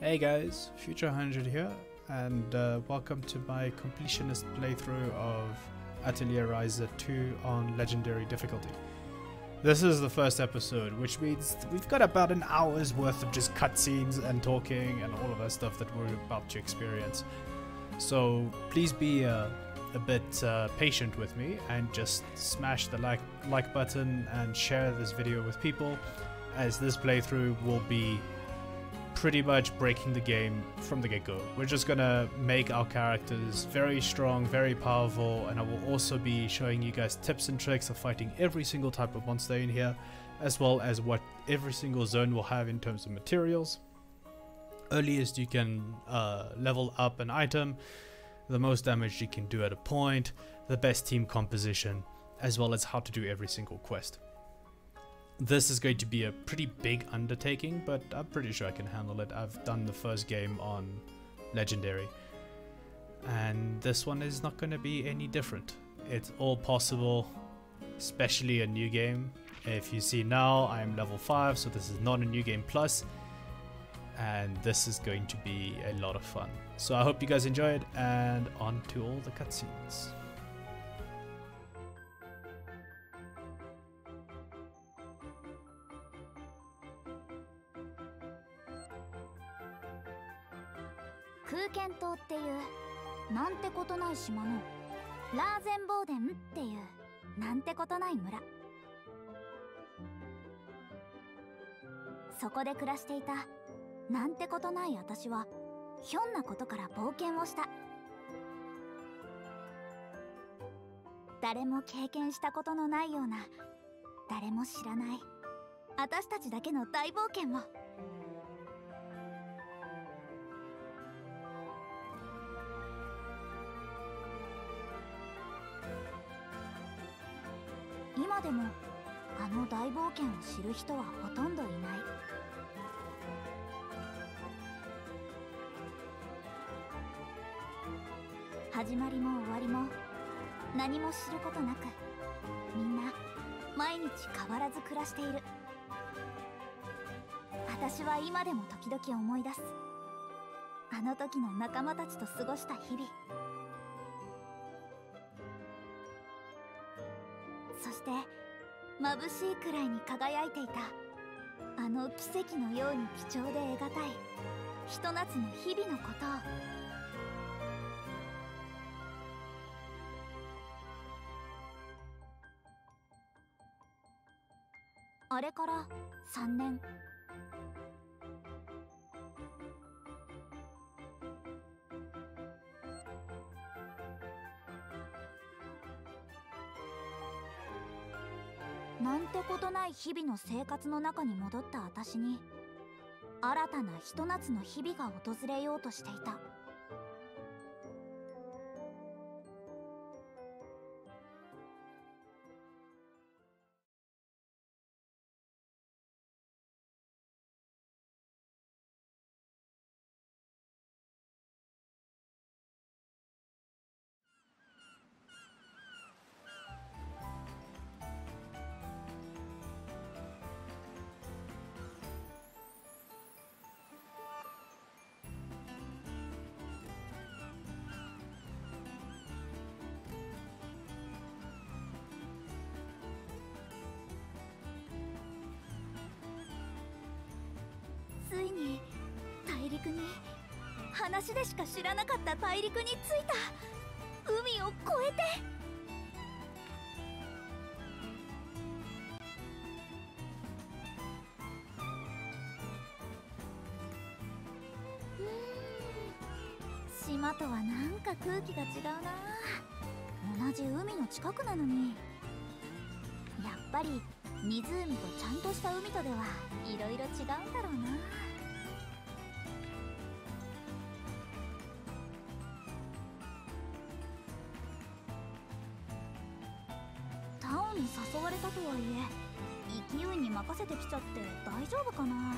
Hey guys, Future 100 here, and welcome to my completionist playthrough of Atelier Ryza 2 on Legendary Difficulty. This is the first episode, which means we've got about an hour's worth of just cutscenes and talking and all of that stuff that we're about to experience. So please be a bit patient with me and just smash the like button and share this video with people, as this playthrough will be pretty much breaking the game from the get-go. We're just gonna make our characters very strong, very powerful, and I will also be showing you guys tips and tricks of fighting every single type of monster in here, as well as what every single zone will have in terms of materials. Earliest you can level up an item, the most damage you can do at a point, the best team composition, as well as how to do every single quest. This is going to be a pretty big undertaking, but I'm pretty sure I can handle it. I've done the first game on Legendary, and this one is not going to be any different. It's all possible, especially a new game. If you see now, I'm level 5, so this is not a new game plus, and this is going to be a lot of fun. So I hope you guys enjoy it, and on to all the cutscenes.空間島っていうなんてことない島のラーゼンボーデンっていうなんてことない村、そこで暮らしていたなんてことない私はひょんなことから冒険をした。誰も経験したことのないような、誰も知らない私たちだけの大冒険を。今でもあの大冒険を知る人はほとんどいない。始まりも終わりも何も知ることなく、みんな毎日変わらず暮らしている。私は今でも時々思い出す、あの時の仲間たちと過ごした日々。そして眩しいくらいに輝いていたあの奇跡のように貴重で得難いひと夏の日々のことを。あれから3年、なんてことない日々の生活の中に戻った私に、新たなひと夏の日々が訪れようとしていた。ついに大陸に、話でしか知らなかった大陸に着いた。海を越えて、島とはなんか空気が違うな。同じ海の近くなのに、やっぱり湖とちゃんとした海とではいろいろ違うんだろうな。誘われたとはいえ勢いに任せてきちゃって大丈夫かな。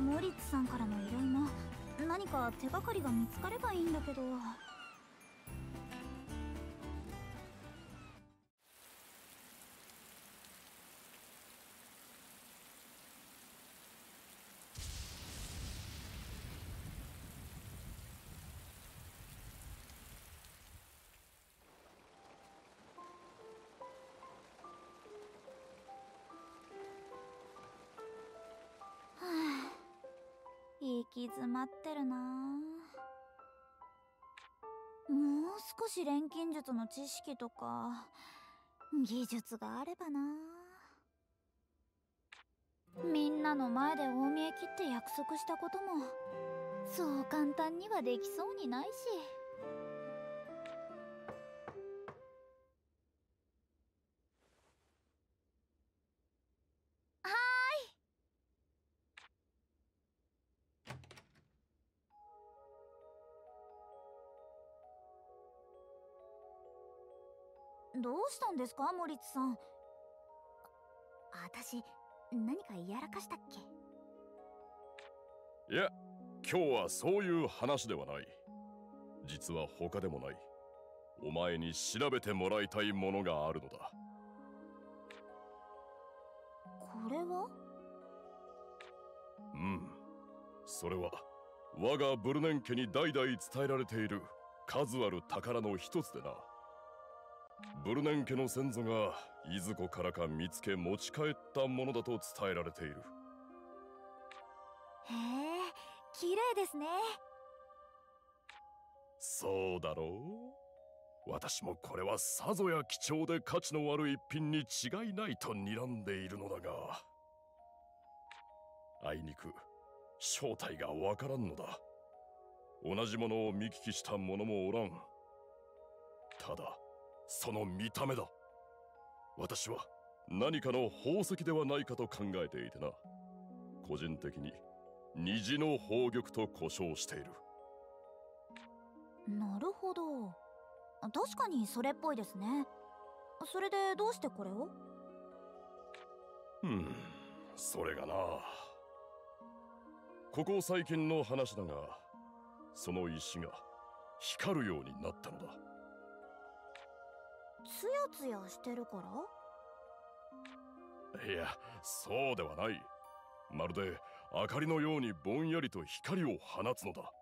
モリッツさんからの依頼も何か手がかりが見つかればいいんだけど。行き詰まってるなぁ。もう少し錬金術の知識とか技術があればなぁ。みんなの前で大見え切って約束したこともそう簡単にはできそうにないし。どうしたんですか、モリツさん。私、何かやらかしたっけ？いや、今日はそういう話ではない。実は他でもない。お前に調べてもらいたいものがあるのだ。これは？うん、それは我がブルネン家に代々伝えられている数ある宝の一つでな。ブルネン家の先祖がいずこからか見つけ持ち帰ったものだと伝えられている。へえ、綺麗ですね。そうだろう。私もこれはさぞや貴重で価値のある一品に違いないと睨んでいるのだが、あいにく正体がわからんのだ。同じものを見聞きした者もおらん。ただその見た目だ。私は何かの宝石ではないかと考えていてな。個人的に虹の宝玉と呼称している。なるほど、確かにそれっぽいですね。それでどうしてこれを？それがな、ここ最近の話だが、その石が光るようになったのだ。つやつやしてるから？いや、そうではない。まるで明かりのようにぼんやりと光を放つのだ。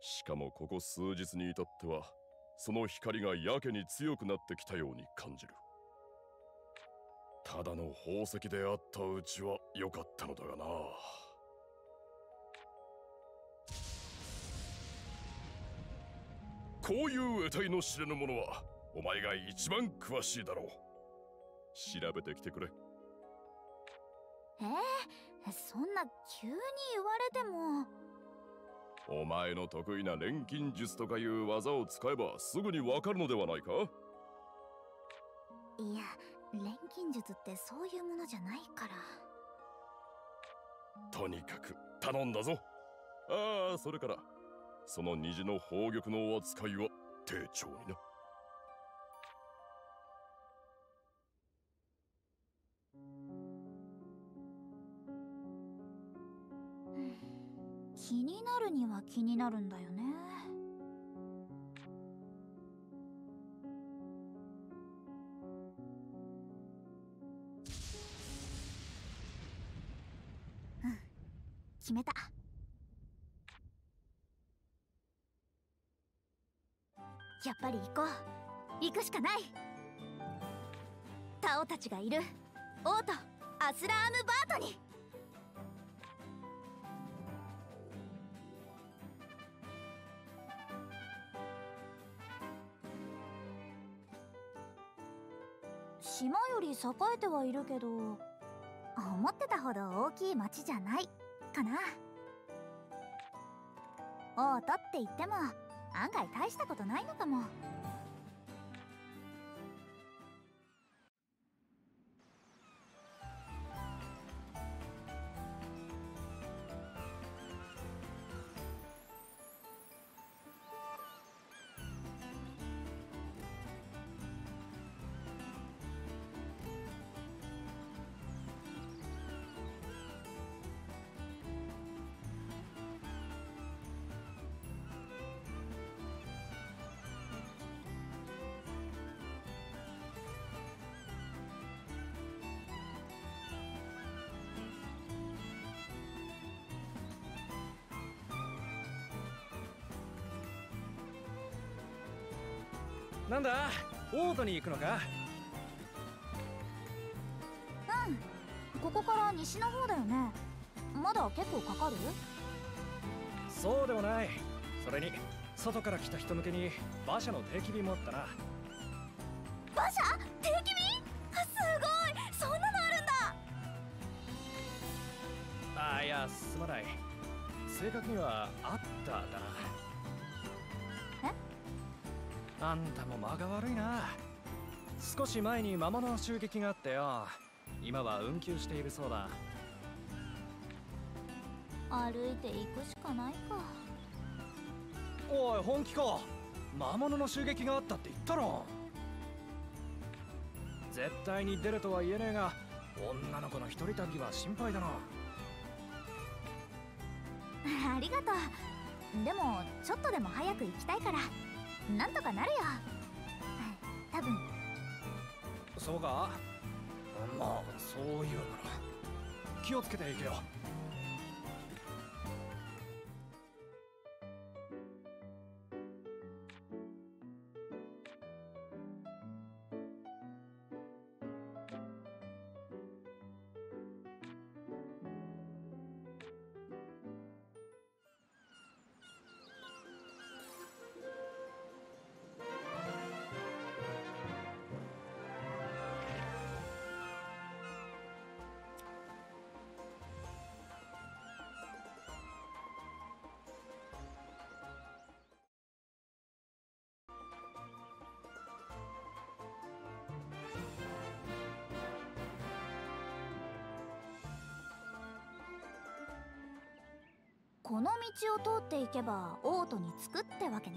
しかもここ数日に至ってはその光がやけに強くなってきたように感じる。ただの宝石であったうちは良かったのだがな。こういう得体の知れぬものはお前が一番詳しいだろう。調べてきてくれ。そんな急に言われても。お前の得意な錬金術とかいう技を使えばすぐにわかるのではないか？いや、錬金術ってそういうものじゃないから。とにかく頼んだぞ。ああ、それからその虹の宝玉の扱いは丁重にな。気になるには気になるんだよね。決めた。やっぱり行こう。行くしかない。タオたちがいるオート・アスラーム・バートに。島より栄えてはいるけど、思ってたほど大きい町じゃないかな。オートって言っても案外大したことないのかも。なんだ、オートに行くのか？うん、ここから西の方だよね。まだ結構かかる？そうでもない。それに外から来た人向けに馬車の定期便もあったな。馬車定期便？すごい、そんなのあるんだ。あ、いやすまない、正確にはあっただな。え？あんたも間が悪いな。少し前に魔物の襲撃があったよ。今は運休しているそうだ。歩いていくしかないか。おい本気か。魔物の襲撃があったって言ったろ。絶対に出るとは言えねえが、女の子の一人旅は心配だな。ありがとう。でもちょっとでも早く行きたいからなんとかなるよ、多分。そうか。まあそういうなら気をつけていけよ。この道を通っていけば王都に着くってわけね。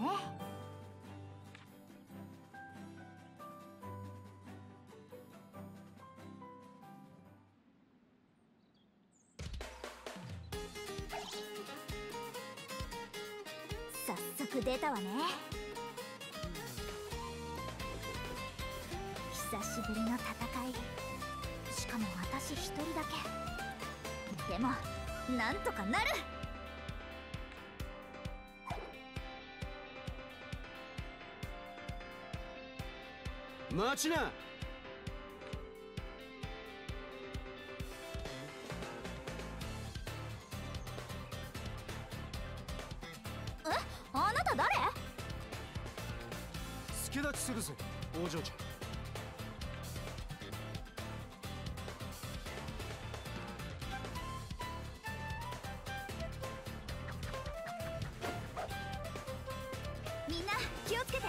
早速出たわね。久しぶりの戦い、しかも私一人だけ。でもなんとかなる。待ちな。え、あなた誰？助太刀するぞ、お嬢ちゃん。みんな気をつけて。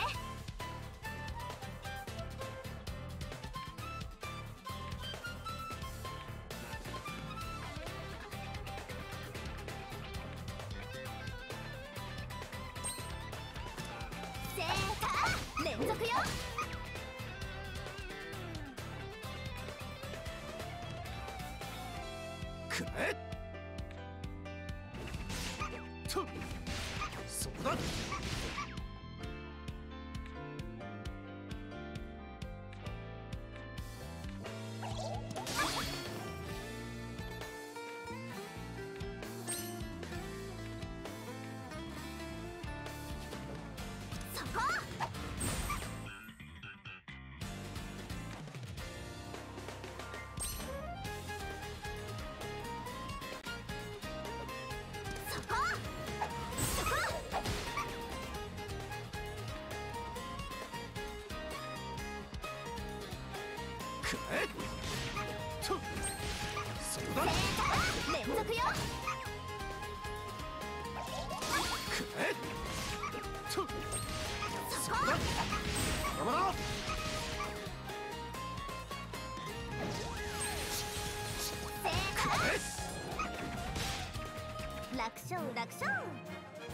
楽勝。さ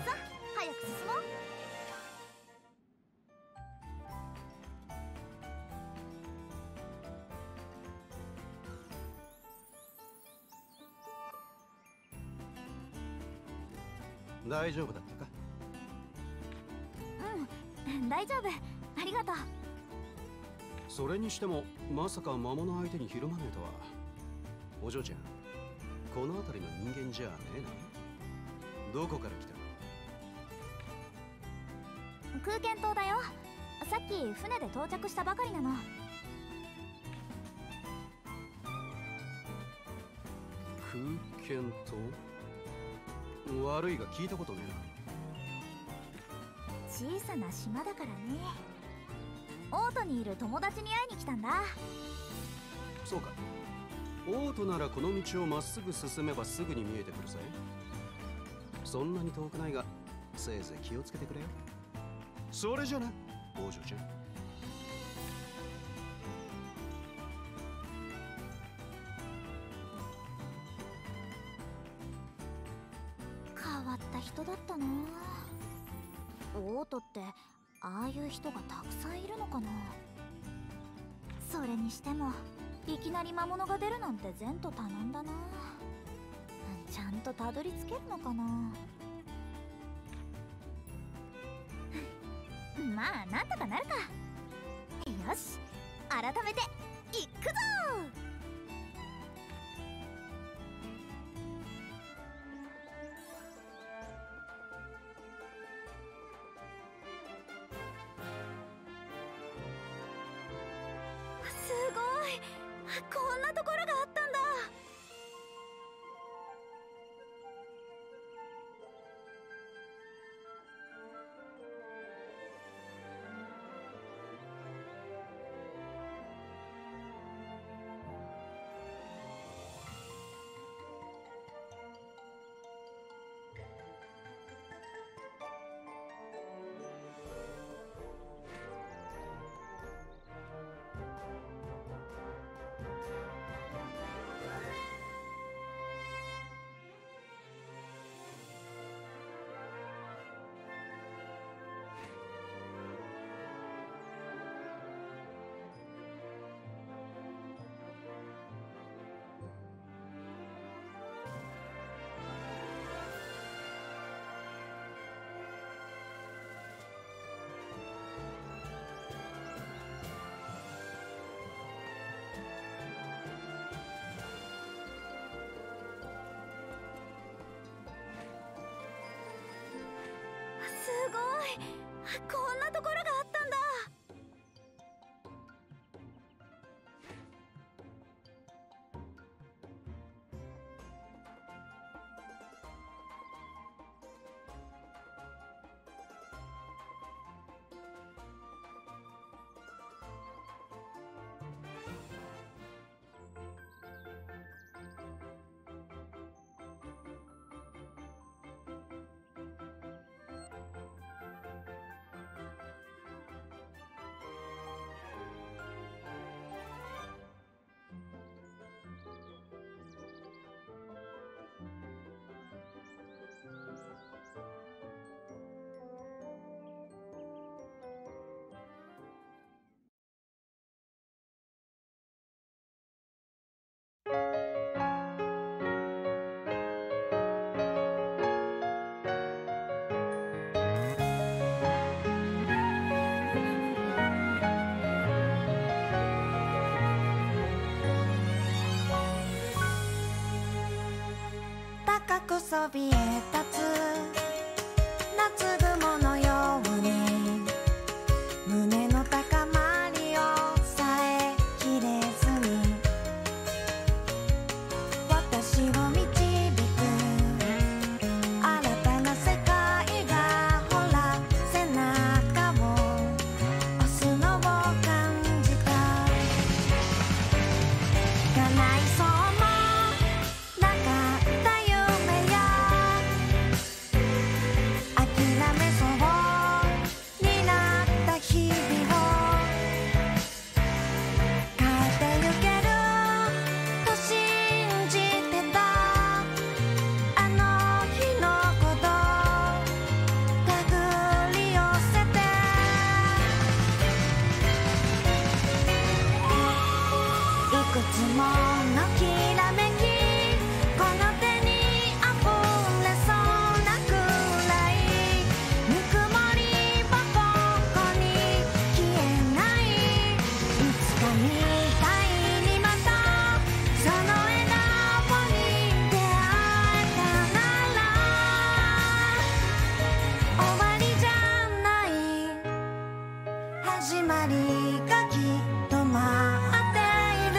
あ早く進もう。大丈夫だったか？うん、大丈夫。ありがとう。それにしてもまさか魔物相手にひるまねえとは。お嬢ちゃん、この辺りの人間じゃねえな。どこから来たの？空間島だよ。さっき船で到着したばかりなの。剣と悪いが聞いたことねえな。小さな島だからね。オートにいる友達に会いに来たんだ。そうか。オートならこの道をまっすぐ進めばすぐに見えてくるぜ。そんなに遠くないがせいぜい気をつけてくれよ。それじゃな、王女ちゃん。人だったな。オートってああいう人がたくさんいるのかな。それにしてもいきなり魔物が出るなんて前途多難だな。ちゃんとたどり着けるのかな。まあなんとかなるか。よし、改めて行くぞ。こんなところがあったんだ。すごい、こんなところがあったんだ。高くそびえ立つ夏雲のように胸の高まりを抑えきれずに私を導く新たな世界がほら背中を押すのを感じた。叶いそう「止まっている」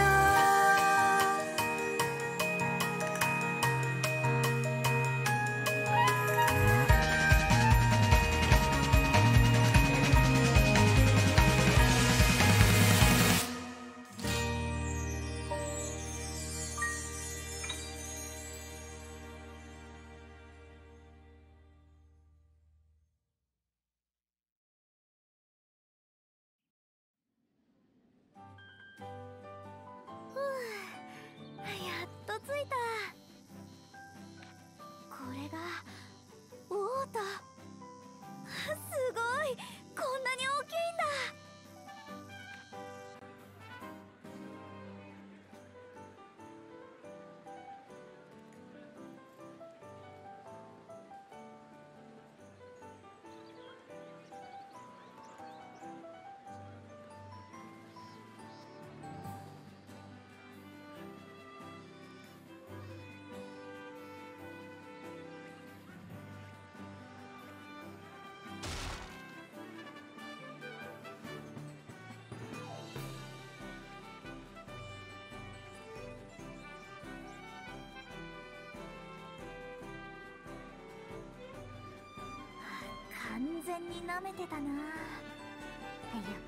全に舐めてたな。やっ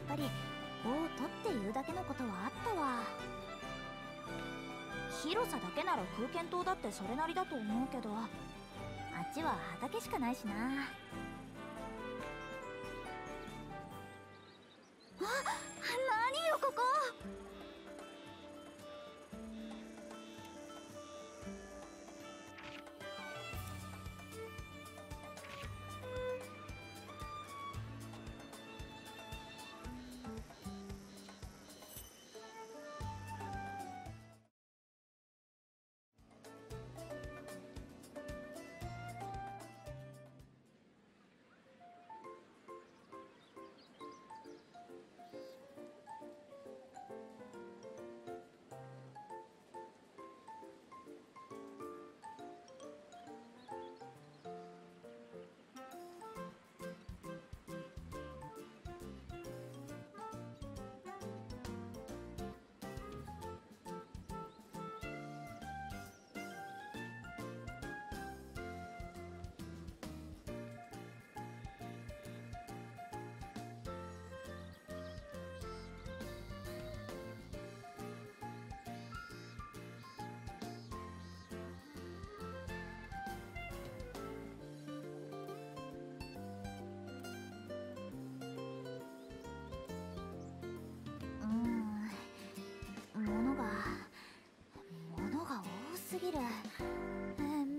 ぱり王都っていうだけのことはあったわ。広さだけなら空間島だってそれなりだと思うけど、あっちは畑しかないしな。あ、何よここ。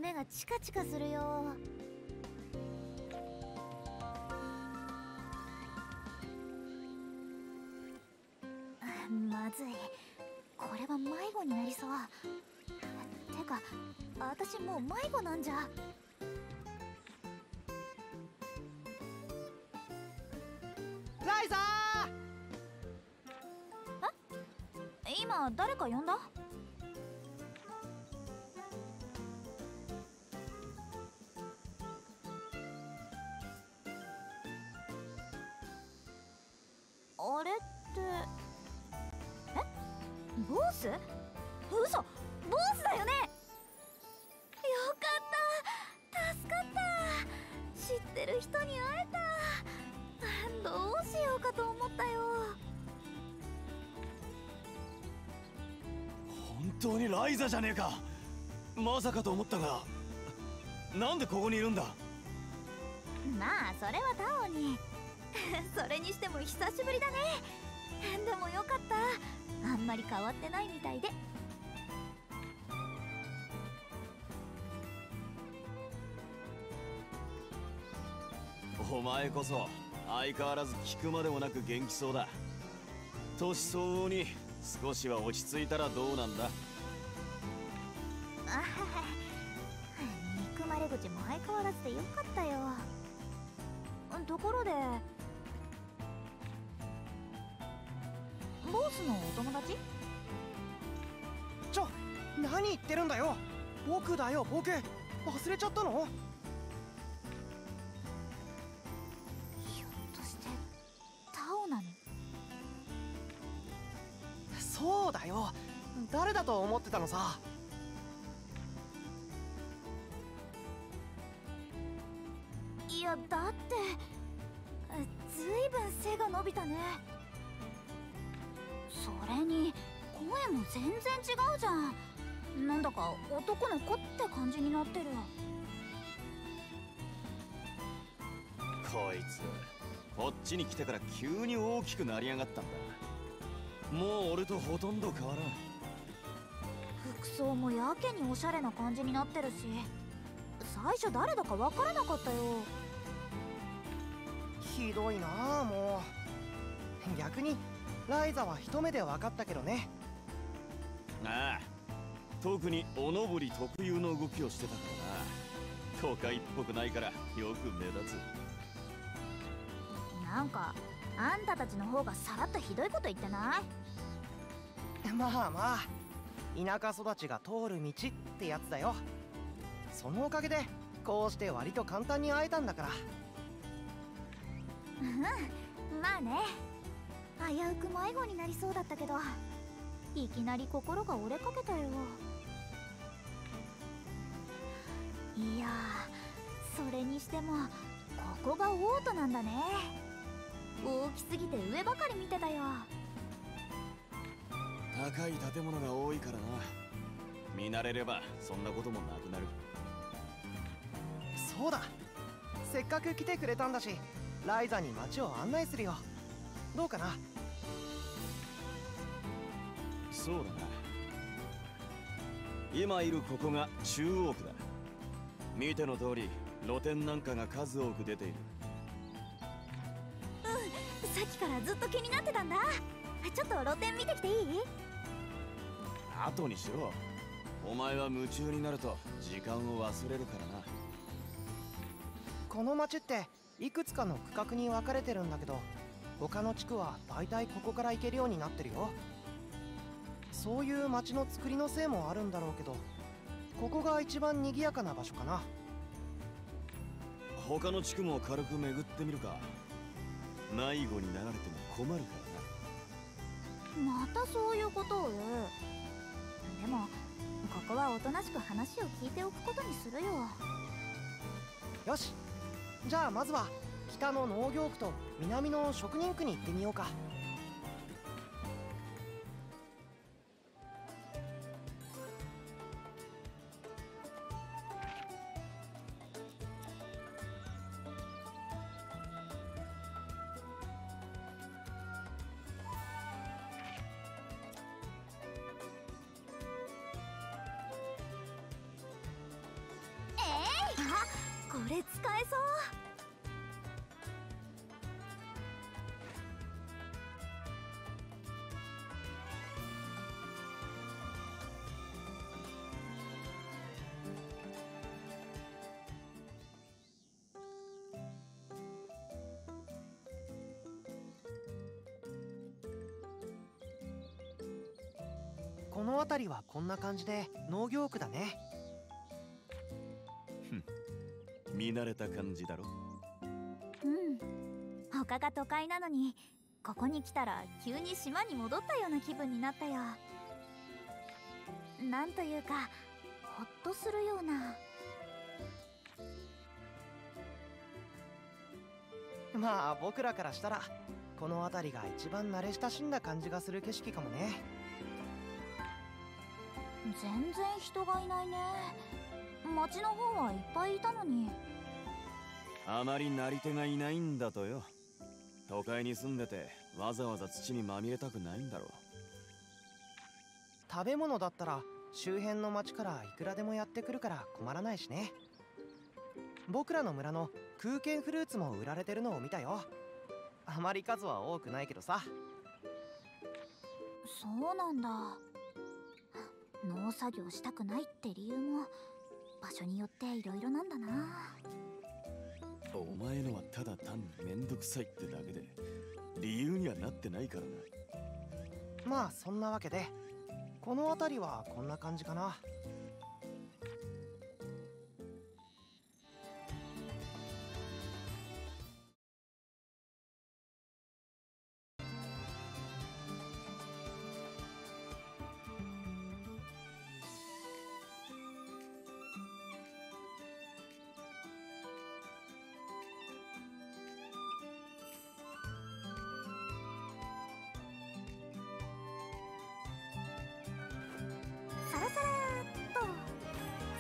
目がチカチカするよ。まずい、これは迷子になりそう。てか私もう迷子なんじゃ。ライザー、え、今誰か呼んだ？あれって、え、ボース？嘘、ボースだよね。よかった、助かった。知ってる人に会えた。どうしようかと思ったよ。本当にライザじゃねえか。まさかと思ったが、なんでここにいるんだ？まあそれはタオに。それにしても久しぶりだね。でもよかった、あんまり変わってないみたいで。お前こそ相変わらず聞くまでもなく元気そうだ。年相応に少しは落ち着いたらどうなんだ。あはは、憎まれ口も相変わらずでよかったよ。ところでボースのお友達？何言ってるんだよ。僕だよ、僕。忘れちゃったの？ひょっとしてタオなの？そうだよ、誰だと思ってたのさ。いやだって、ずいぶん背が伸びたね。それに声も全然違うじゃん。なんだか男の子って感じになってる。こいつこっちに来てから急に大きくなりやがったんだ。もう俺とほとんど変わらん。服装もやけにおしゃれな感じになってるし、最初誰だか分からなかったよ。ひどいなあ、もう。逆にライザは一目で分かったけどね。ああ、特におのぼり特有の動きをしてたからな。都会っぽくないからよく目立つ。なんかあんたたちの方がさらっとひどいこと言ってない？まあまあ、田舎育ちが通る道ってやつだよ。そのおかげでこうして割と簡単に会えたんだから。うん、まあね。危うく迷子になりそうだったけど、いきなり心が折れかけたよ。いやー、それにしてもここがオートなんだね。大きすぎて上ばかり見てたよ。高い建物が多いからな。見慣れればそんなこともなくなる。そうだ、せっかく来てくれたんだし、ライザに街を案内するよ。どうかな。そうだな。今いるここが中央区だ。見ての通り露店なんかが数多く出ている。うん、さっきからずっと気になってたんだ。ちょっと露店見てきていい？後にしろ。お前は夢中になると時間を忘れるからな。この町っていくつかの区画に分かれてるんだけど、他の地区は大体ここから行けるようになってるよ。そういう町の作りのせいもあるんだろうけど、ここが一番賑やかな場所かな。他の地区も軽く巡ってみるか。迷子になられても困るからな。またそういうことを言う。でもここはおとなしく話を聞いておくことにするよ。よし、じゃあまずは北の農業区と南の職人区に行ってみようか。これ使えそう。この辺りはこんな感じで農業区だね。見慣れた感じだろ。うん、他が都会なのにここに来たら急に島に戻ったような気分になったよ。なんというかほっとするような。まあ僕らからしたらこの辺りが一番慣れ親しんだ感じがする景色かもね。全然人がいないね。町の方はいっぱいいたのに。あまりなり手がいないんだとよ。都会に住んでてわざわざ土にまみれたくないんだろう。食べ物だったら周辺の町からいくらでもやってくるから困らないしね。僕らの村の空間フルーツも売られてるのを見たよ。あまり数は多くないけどさ。そうなんだ。農作業したくないって理由も場所によっていろいろなんだな。お前のはただ単にめんどくさいってだけで理由にはなってないからな。まあそんなわけでこの辺りはこんな感じかな。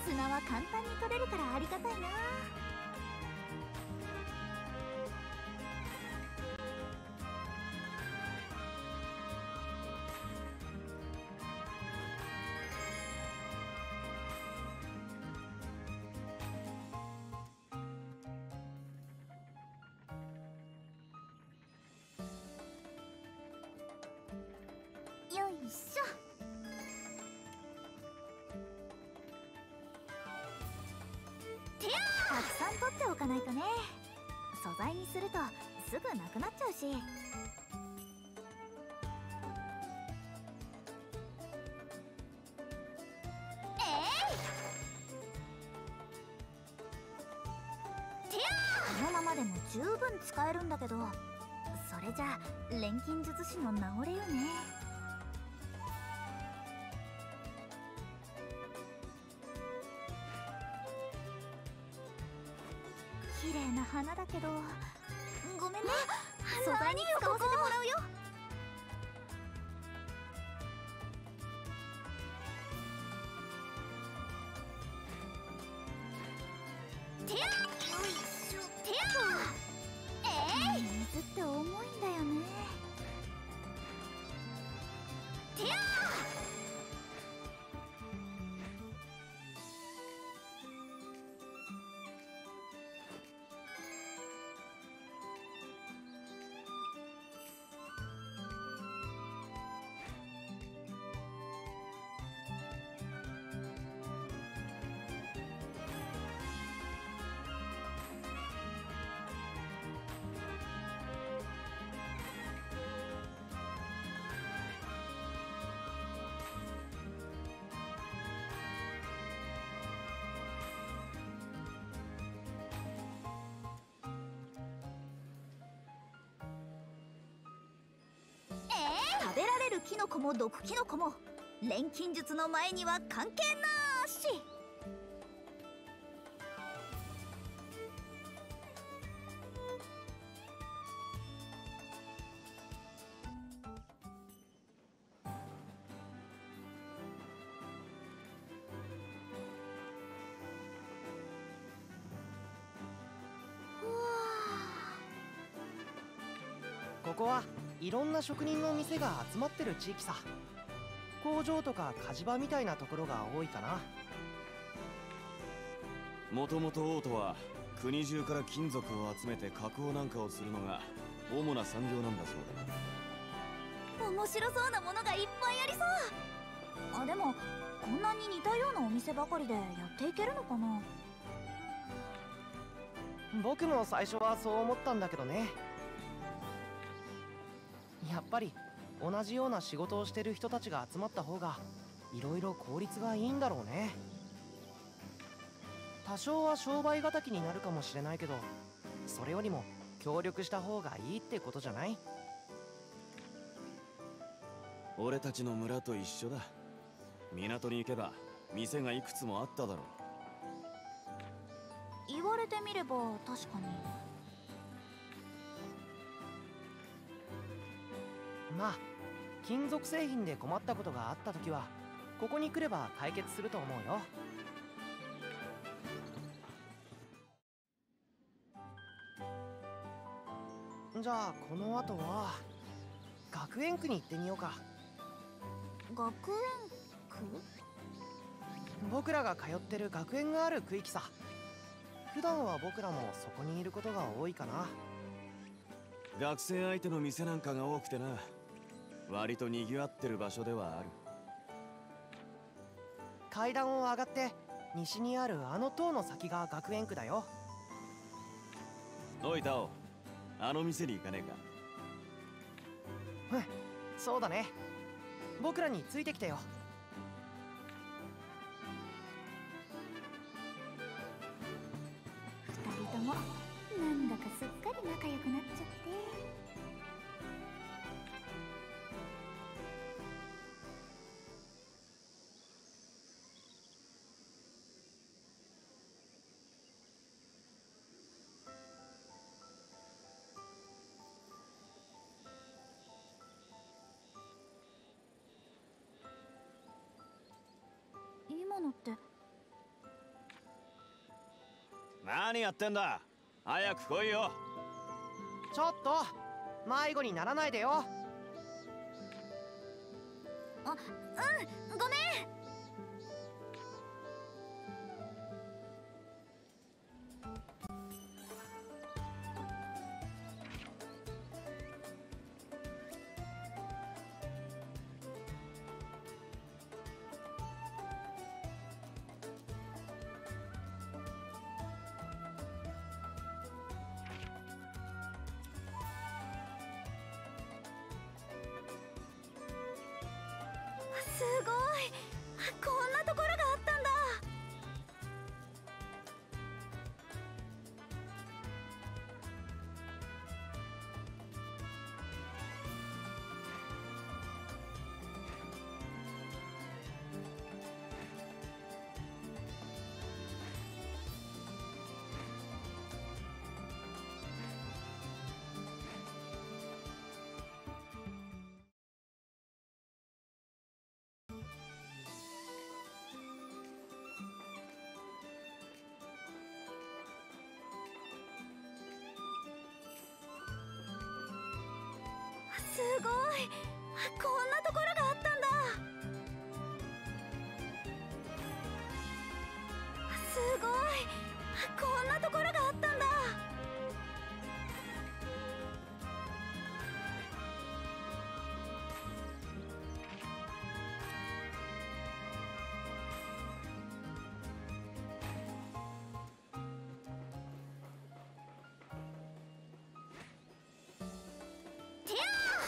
砂は簡単に取れるからありがたいな。よいしょ。たくさん取っておかないとね。素材にするとすぐなくなっちゃうし。このままでも十分使えるんだけど、それじゃ錬金術師の名折れよね。綺麗な花だけどごめんね、素材に使わせてもらうよ。てやてや、水って重いんだよね。てや食べられるキノコも毒キノコも錬金術の前には関係なーし。ここはいろんな職人の店が集まってる地域さ。工場とか火事場みたいなところが多いかな。もともと王都は国中から金属を集めて加工なんかをするのが主な産業なんだそうだ。面白そうなものがいっぱいありそう。あ、でもこんなに似たようなお店ばかりでやっていけるのかな。僕も最初はそう思ったんだけどね。やっぱり同じような仕事をしてる人たちが集まった方がいろいろ効率がいいんだろうね。多少は商売敵になるかもしれないけど、それよりも協力した方がいいってことじゃない？俺たちの村と一緒だ。港に行けば店がいくつもあっただろう。言われてみれば確かに。まあ、金属製品で困ったことがあったときはここに来れば解決すると思うよ。じゃあこの後は学園区に行ってみようか。学園区？僕らが通ってる学園がある区域さ。普段は僕らもそこにいることが多いかな。学生相手の店なんかが多くてな、割と賑わってる場所ではある。階段を上がって西にあるあの塔の先が学園区だよ。おいタオ、あの店に行かねえか？うん、そうだね。僕らについてきてよ。二人ともなんだかすっかり仲良くなっちゃって。今のって何やってんだ？早く来いよ。ちょっと迷子にならないでよ。あ、うん、ごめん。すごい、こんなところがあったんだ。ごい、こんなところがあったんだ。すごい、こんなところがあったんだ。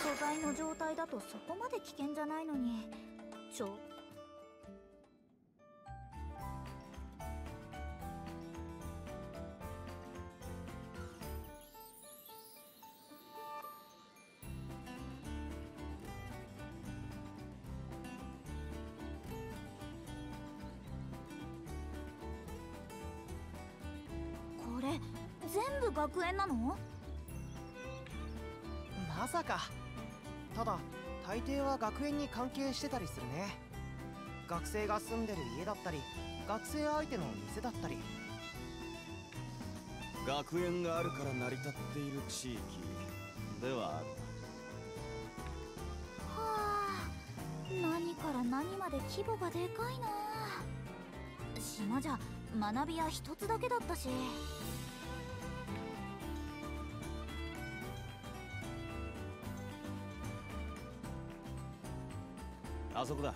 素材の状態だとそこまで危険じゃないのに、ちょっと。全部学園なの？まさか。ただ大抵は学園に関係してたりするね。学生が住んでる家だったり、学生相手の店だったり。学園があるから成り立っている地域ではある。はあ、何から何まで規模がでかいな。島じゃ学び屋一つだけだったし。あそこだ。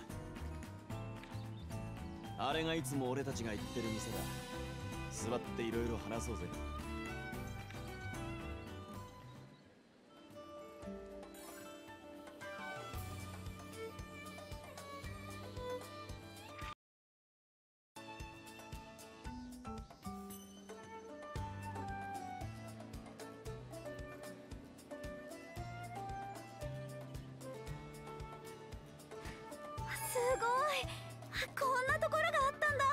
あれがいつも俺たちが行ってる店だ。座っていろいろ話そうぜ。すごい、こんなところがあったんだ。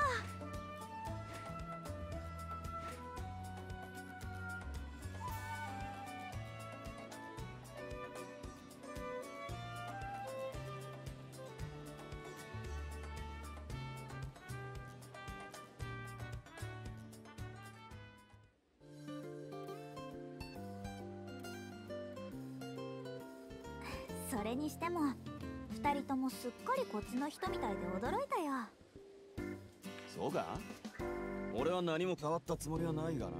それにしても二人ともすっかりこっちの人みたいで驚いたよ。そうか？俺は何も変わったつもりはないがな。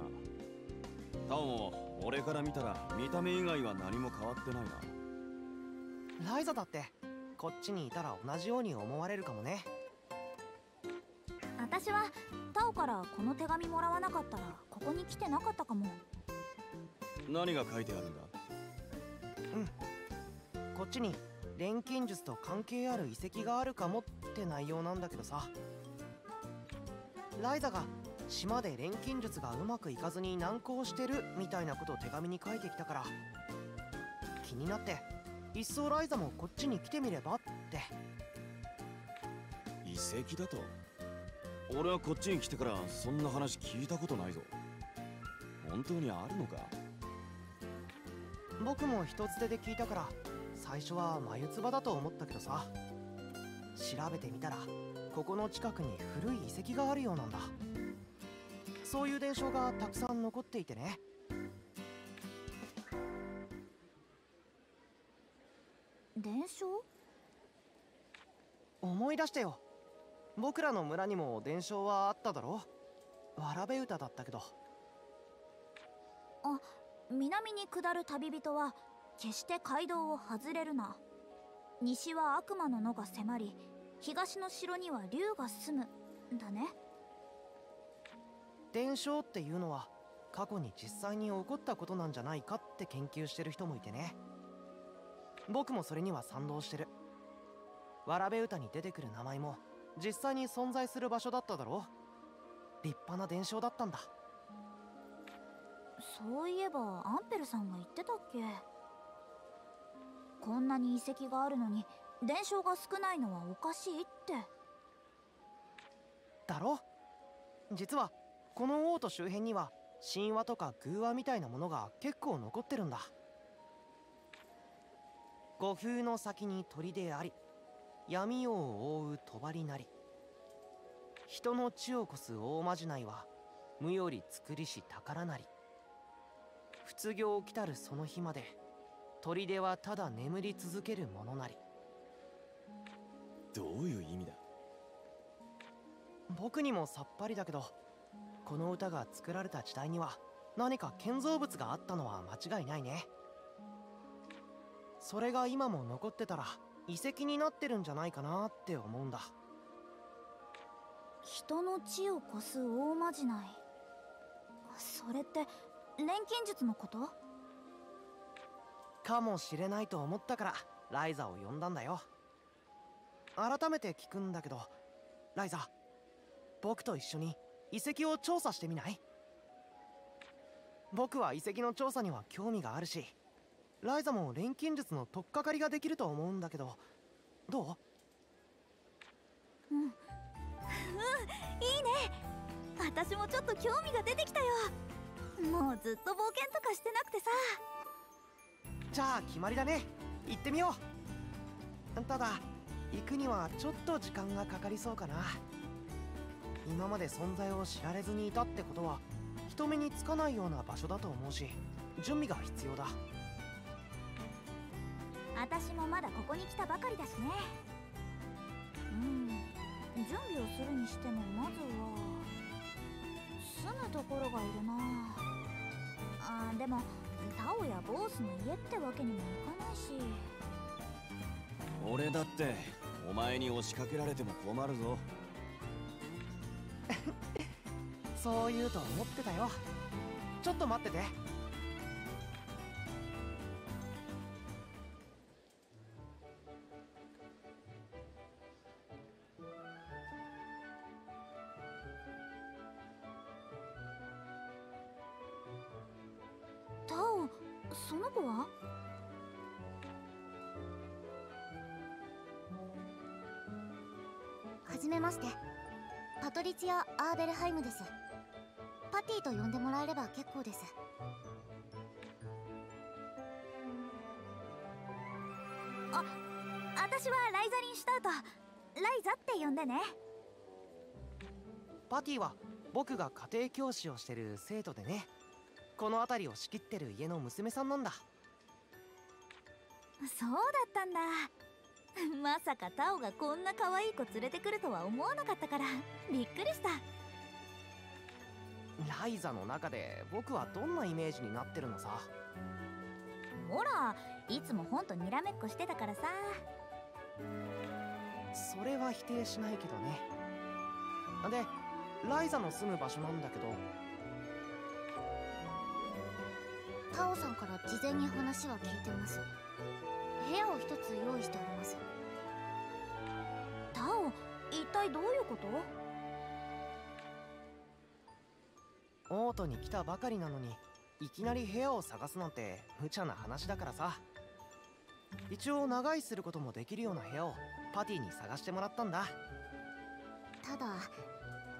タオも俺から見たら見た目以外は何も変わってないな。ライザだってこっちにいたら同じように思われるかもね。私はタオからこの手紙もらわなかったらここに来てなかったかも。何が書いてあるんだ？うん、こっちに錬金術と関係ある遺跡があるかもって内容なんだけどさ。ライザが島で錬金術がうまくいかずに難航してるみたいなことを手紙に書いてきたから、気になって一層ライザもこっちに来てみればって。遺跡だと？俺はこっちに来てからそんな話聞いたことないぞ。本当にあるのか？僕も一つ手で聞いたから最初は眉唾だと思ったけどさ、調べてみたらここの近くに古い遺跡があるようなんだ。そういう伝承がたくさん残っていてね。伝承？思い出したよ。僕らの村にも伝承はあっただろう。わらべ歌だったけど。あ、南に下る旅人は決して街道を外れるな。西は悪魔の野が迫り、東の城には竜が住むだね。伝承っていうのは過去に実際に起こったことなんじゃないかって研究してる人もいてね。僕もそれには賛同してる。わらべ歌に出てくる名前も実際に存在する場所だっただろう。立派な伝承だったんだ。そういえばアンペルさんが言ってたっけ。こんなに遺跡があるのに伝承が少ないのはおかしいって。だろ？実はこの王都周辺には神話とか寓話みたいなものが結構残ってるんだ。五風の先に鳥であり、闇を覆う帳なり、人の血をこす大まじないは無より作りし宝なり、不行来たるその日まで砦はただ眠り続けるものなり。どういう意味だ？僕にもさっぱりだけど、この歌が作られた時代には何か建造物があったのは間違いないね。それが今も残ってたら遺跡になってるんじゃないかなって思うんだ。人の血を貸す大まじない、それって錬金術のことかもしれないと思ったからライザを呼んだんだよ。改めて聞くんだけど、ライザ、僕と一緒に遺跡を調査してみない？僕は遺跡の調査には興味があるし、ライザも錬金術の取っかかりができると思うんだけど、どう？うん、うん、いいね。私もちょっと興味が出てきたよ。もうずっと冒険とかしてなくてさ。じゃあ決まりだね、行ってみよう。ただ行くにはちょっと時間がかかりそうかな。今まで存在を知られずにいたってことは人目につかないような場所だと思うし、準備が必要だ。私もまだここに来たばかりだしね。うん、準備をするにしてもまずは住むところがいるなあ。でもタオやボースの家ってわけにもいかないし。俺だってお前に押しかけられても困るぞ。そう言うと思ってたよ。ちょっと待ってて。その子は？はじめまして、パトリツィア・アーベルハイムです。パティと呼んでもらえれば結構です。あ、私はライザにした後、ライザって呼んでね。パティは僕が家庭教師をしてる生徒でね、この辺りを仕切ってる家の娘さんなんだ。そうだったんだ。まさかタオがこんな可愛い子連れてくるとは思わなかったからびっくりした。ライザの中で僕はどんなイメージになってるのさ？ほら、いつもほんとにらめっこしてたからさ。それは否定しないけどね。で、ライザの住む場所なんだけど、タオさんから事前に話は聞いてます。部屋を一つ用意しております。タオ、一体どういうこと？オートに来たばかりなのにいきなり部屋を探すなんて無茶な話だからさ。一応長居することもできるような部屋をパティに探してもらったんだ。ただ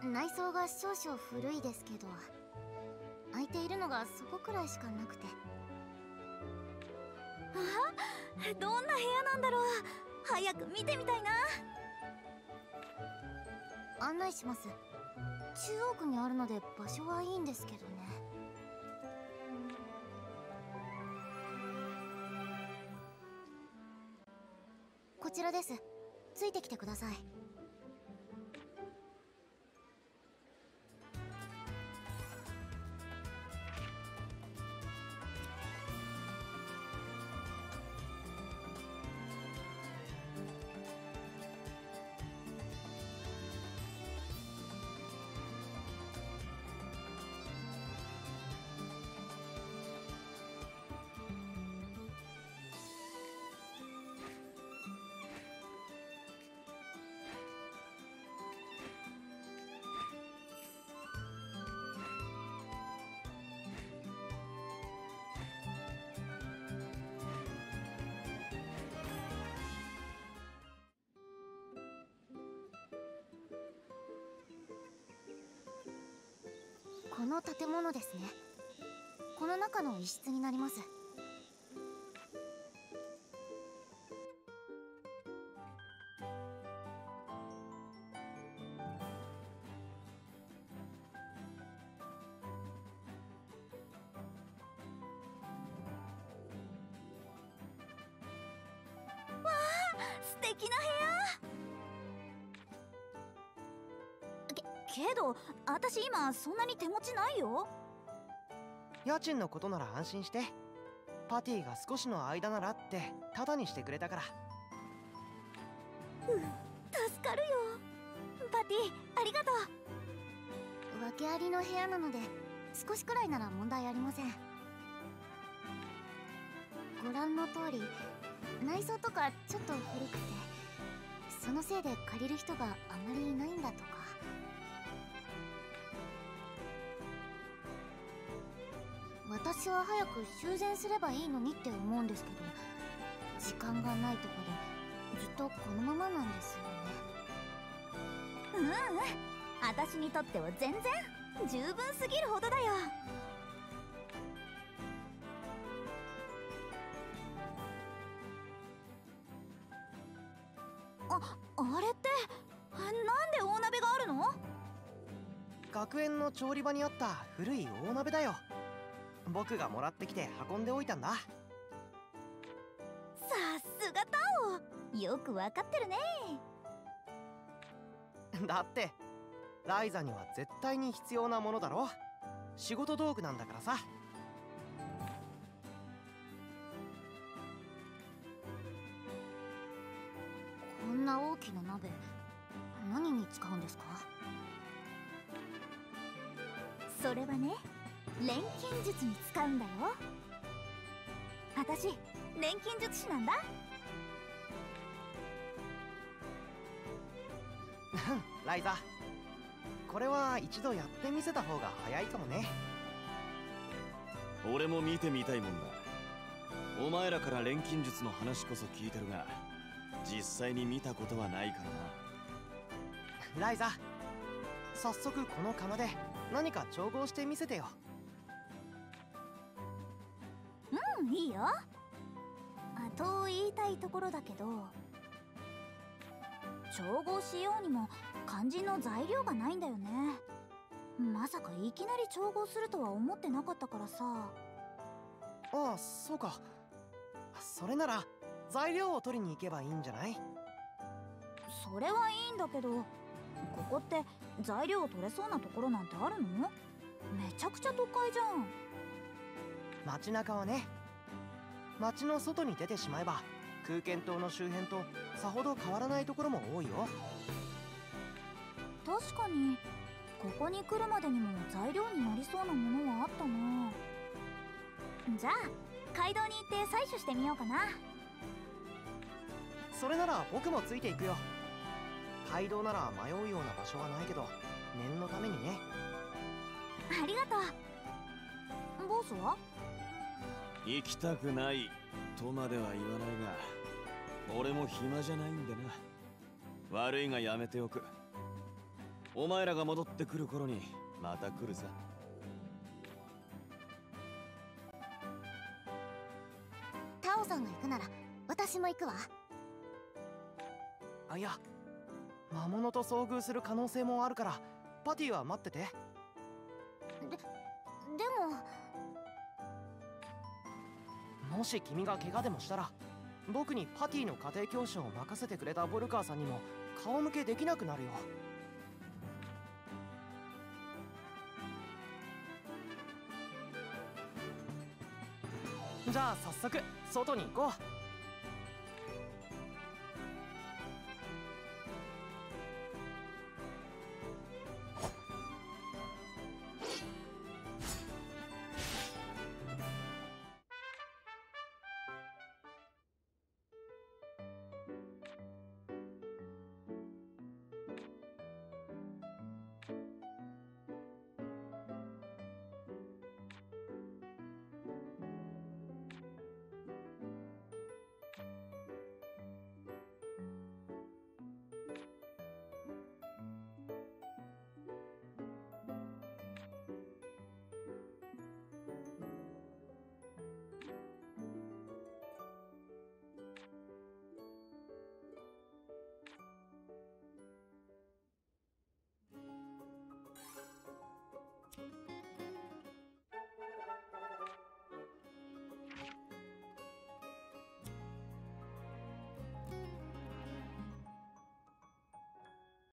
内装が少々古いですけど、空いているのがそこくらいしかなくて。あ、どんな部屋なんだろう。早く見てみたいな。案内します。中央区にあるので場所はいいんですけどね。こちらです。ついてきてください。この建物ですね。この中の一室になります。敵な部屋。けど私今そんなに手持ちないよ。家賃のことなら安心して。パティが少しの間ならってタダにしてくれたから。うん、助かるよ。パティありがとう。訳ありの部屋なので少しくらいなら問題ありません。ご覧の通り内装とかちょっと古くて、そのせいで借りる人があまりいないんだとか。私は早く修繕すればいいのにって思うんですけど、時間がないとかでずっとこのままなんですよね。ううん、私にとっては全然十分すぎるほどだよ。あれってなんで大鍋があるの？学園の調理場にあった古い大鍋だよ。僕がもらってきて運んでおいたんだ。さすがタオ、よくわかってるね。だってライザには絶対に必要なものだろ。仕事道具なんだからさ。こんな大きな鍋何に使うんですか？それはね、錬金術に使うんだよ。私錬金術師なんだ。ライザ、これは一度やってみせた方が早いかもね。俺も見てみたいもんだ。お前らから錬金術の話こそ聞いてるが、実際に見たことはないからな。ライザ、早速この釜で何か調合してみせてよ。うん、いいよ。あと言いたいところだけど、調合しようにも肝心の材料がないんだよね。まさかいきなり調合するとは思ってなかったからさ。ああ、そうか。それなら材料を取りに行けばいいんじゃない？それはいいんだけど、ここって材料を取れそうなところなんてあるの？めちゃくちゃ都会じゃん。街中はね、街の外に出てしまえば空間島の周辺とさほど変わらないところも多いよ。確かにここに来るまでにも材料になりそうなものはあったな。じゃあ街道に行って採取してみようかな。それなら僕もついていくよ。街道なら迷うような場所はないけど、念のためにね。ありがとう。ボスは？行きたくないとまでは言わないが、俺も暇じゃないんでな。悪いがやめておく。お前らが戻ってくる頃にまた来るさ。タオさんが行くなら私も行くわ。あ、いや、魔物と遭遇する可能性もあるからパティは待ってて。でももし君が怪我でもしたら、僕にパティの家庭教師を任せてくれたボルカーさんにも顔向けできなくなるよ。じゃあ早速外に行こう。